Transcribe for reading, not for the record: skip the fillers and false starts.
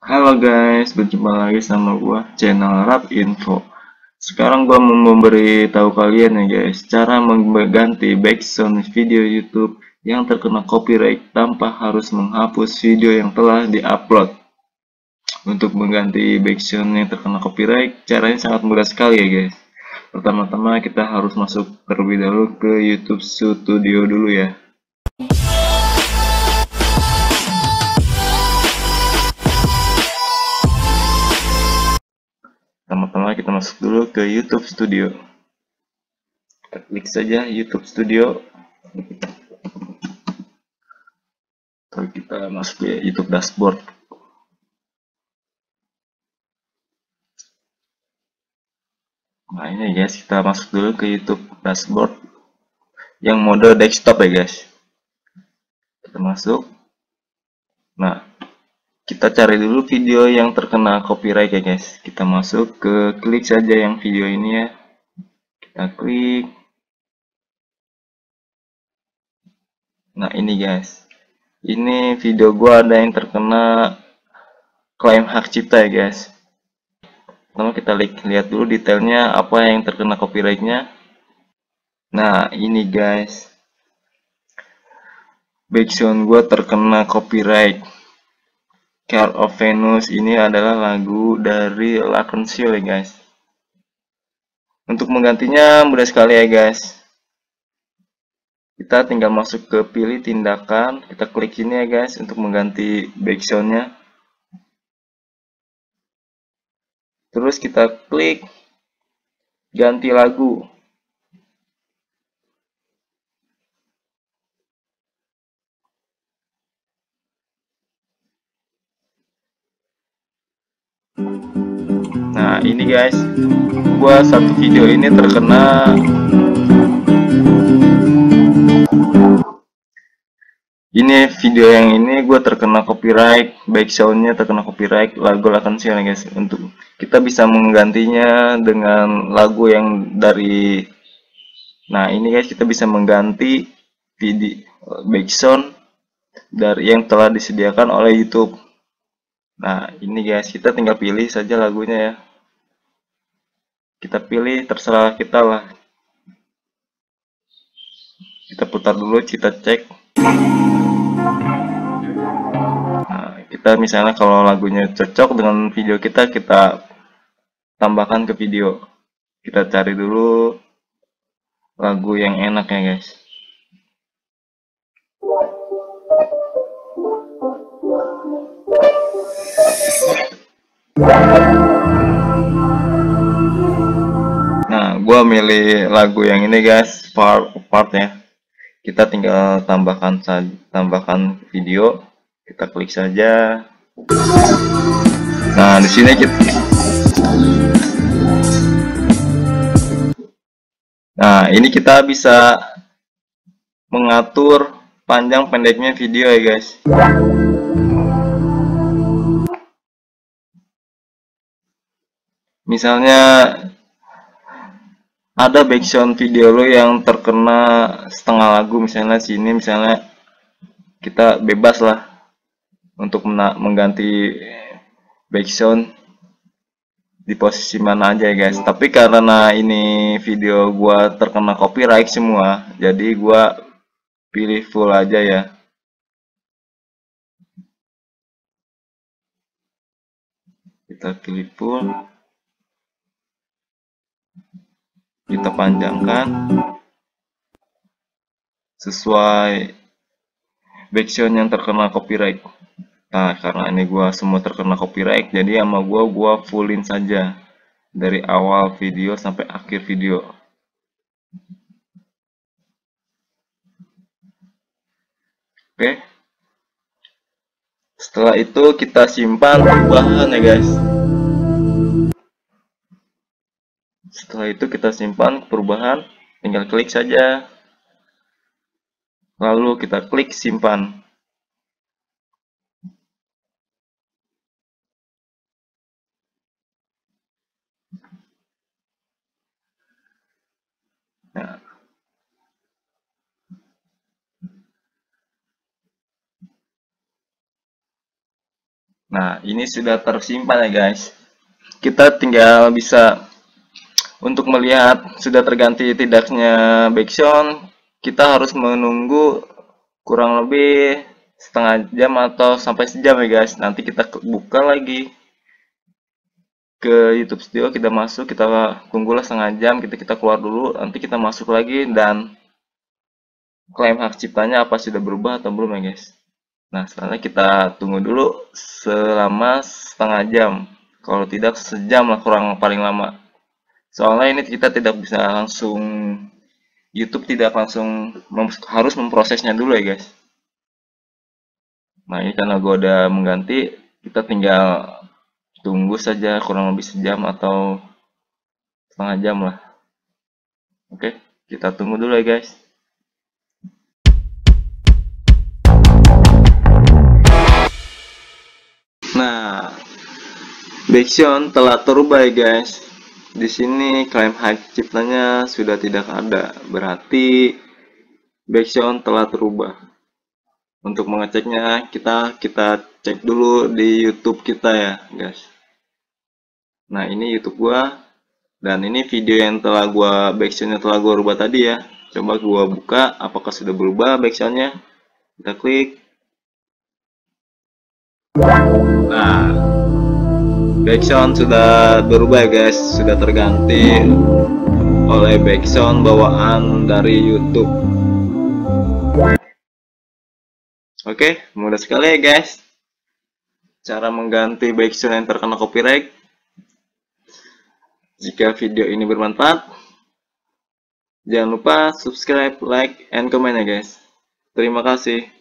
Halo guys, berjumpa lagi sama gua channel Rap Info. Sekarang gua mau memberitahu kalian ya guys, cara mengganti background video YouTube yang terkena copyright tanpa harus menghapus video yang telah diupload. Untuk mengganti background yang terkena copyright, caranya sangat mudah sekali ya guys. Pertama-tama kita harus masuk terlebih dahulu ke YouTube Studio dulu ya. Pertama-tama kita masuk dulu ke YouTube Studio. Kita klik saja YouTube Studio. Lalu kita masuk ke YouTube Dashboard. Nah ini guys, kita masuk dulu ke YouTube Dashboard yang mode desktop ya guys. Kita masuk. Nah, kita cari dulu video yang terkena copyright ya guys. Kita masuk ke klik saja yang video ini ya. Kita klik. Nah ini guys, ini video gua ada yang terkena klaim hak cipta ya guys. Pertama kita lihat dulu detailnya apa yang terkena copyrightnya. Nah ini guys, background gua terkena copyright Care of Venus. Ini adalah lagu dari Lacensio ya guys. Untuk menggantinya mudah sekali ya guys. Kita tinggal masuk ke pilih tindakan, kita klik ini ya guys untuk mengganti backgroundnya. Terus kita klik ganti lagu. Nah ini guys, gua satu video ini terkena gua terkena copyright, backgroundnya terkena copyright lagu Lacensio ya guys. Untuk kita bisa menggantinya dengan lagu yang dari, nah ini guys, kita bisa mengganti video background dari yang telah disediakan oleh YouTube. Nah ini guys, kita tinggal pilih saja lagunya ya. Kita pilih, terserah kita lah. Kita putar dulu, kita cek. Nah, kita misalnya kalau lagunya cocok dengan video kita, kita tambahkan ke video. Kita cari dulu lagu yang enak ya guys. Nah, gua milih lagu yang ini guys, partnya. Kita tinggal tambahkan video. Kita klik saja. Nah, di sini kita. Nah, ini kita bisa mengatur panjang pendeknya video ya guys. Misalnya ada background video lo yang terkena setengah lagu, misalnya sini, misalnya kita bebas lah untuk mengganti background di posisi mana aja ya guys. Tapi karena ini video gua terkena copyright semua, jadi gua pilih full aja ya. Kita pilih full. Kita panjangkan sesuai background yang terkena copyright. Nah, karena ini gua semua terkena copyright, jadi sama gua fullin saja dari awal video sampai akhir video. Oke. Setelah itu kita simpan perubahan ya guys. Setelah itu kita simpan perubahan, tinggal klik saja. Lalu kita klik simpan. Nah. Nah, ini sudah tersimpan ya guys. Kita tinggal bisa untuk melihat sudah terganti tidaknya background, kita harus menunggu kurang lebih setengah jam atau sampai sejam ya guys. Nanti kita buka lagi ke YouTube Studio, kita masuk, kita tunggulah setengah jam, kita keluar dulu, nanti kita masuk lagi dan klaim hak ciptanya apa sudah berubah atau belum ya guys. Nah, selanjutnya kita tunggu dulu selama setengah jam. Kalau tidak sejam lah kurang paling lama. Soalnya ini kita tidak bisa langsung, YouTube tidak langsung harus memprosesnya dulu ya guys. Nah, ini karena gue udah mengganti, kita tinggal tunggu saja kurang lebih sejam atau setengah jam lah. Oke, kita tunggu dulu ya guys. Nah, background telah terubah ya guys. Di sini klaim hak ciptanya sudah tidak ada, berarti background telah terubah. Untuk mengeceknya kita cek dulu di YouTube kita ya guys. Nah, ini YouTube gua dan ini video yang telah gua backgroundnya rubah tadi ya. Coba gua buka apakah sudah berubah backgroundnya. Kita klik. Nah, background sudah berubah guys, sudah terganti oleh background bawaan dari YouTube. Oke, mudah sekali ya guys cara mengganti background yang terkena copyright. Jika video ini bermanfaat, jangan lupa subscribe, like, and comment ya guys. Terima kasih.